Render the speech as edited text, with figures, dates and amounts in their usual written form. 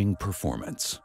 driving performance.